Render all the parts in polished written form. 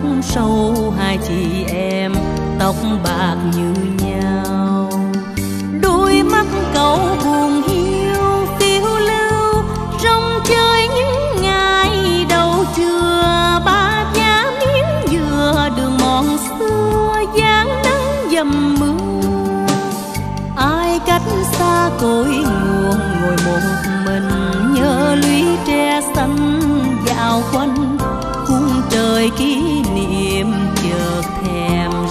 tóc sâu hai chị em tóc bạc như nhau, đôi mắt cậu buồn hiu phiêu lưu rong chơi những ngày đầu trưa. Ba giá miếng dừa đường mòn xưa dáng nắng dầm mưa, ai cách xa cội nguồn ngồi một mình nhớ lũy tre xanh dạo quanh khung trời kỷ niệm, chợt thèm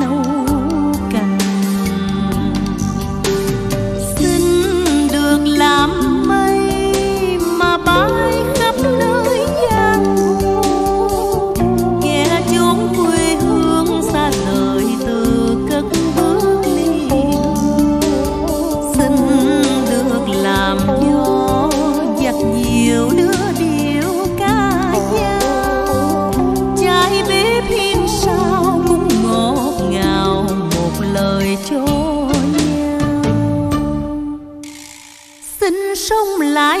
nấu canh. Xin được làm mây mà bay khắp nơi giang hồ, kẻ chốn quê hương xa rời từ cất bước ly hương. Xin được làm gió giặt nhiều nước sống lại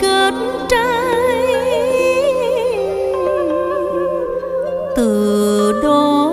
kết trái. Từ đó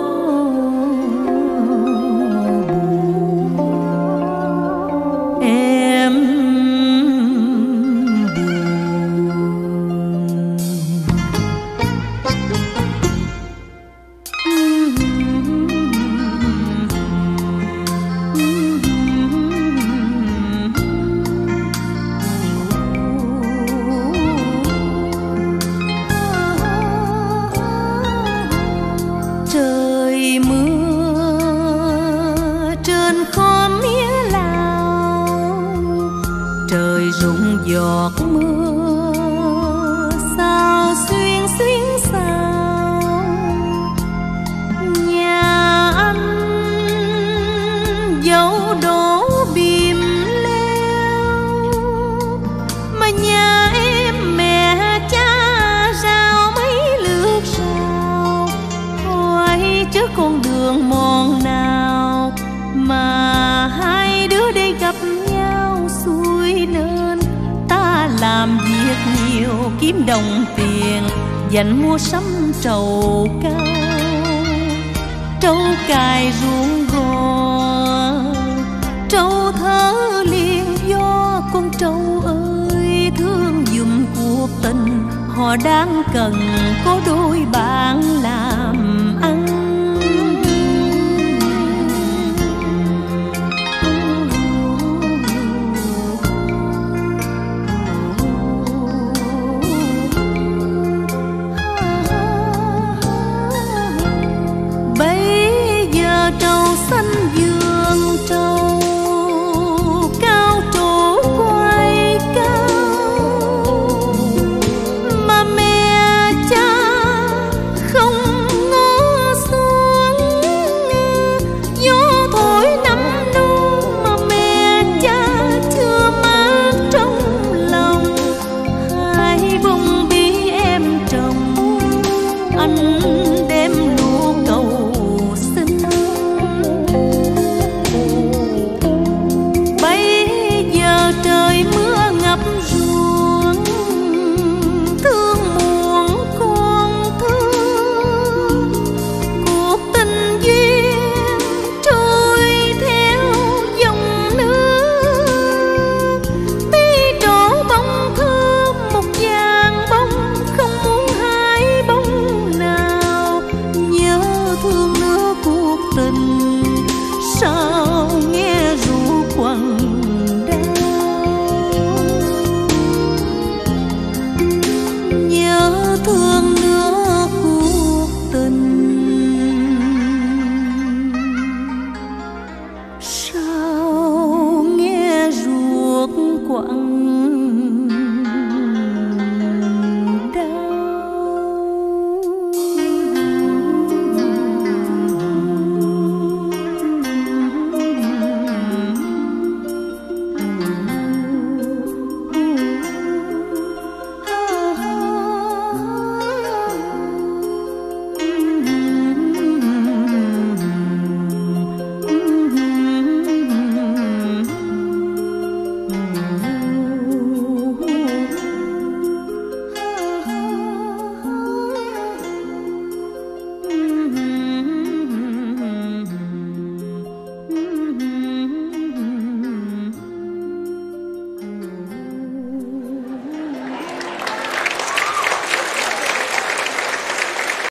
kiếm đồng tiền dành mua sắm trầu cao, trâu cài ruộng gò, trâu thở liền do. Con trâu ơi thương dùm cuộc tình, họ đang cần có đôi bạn làm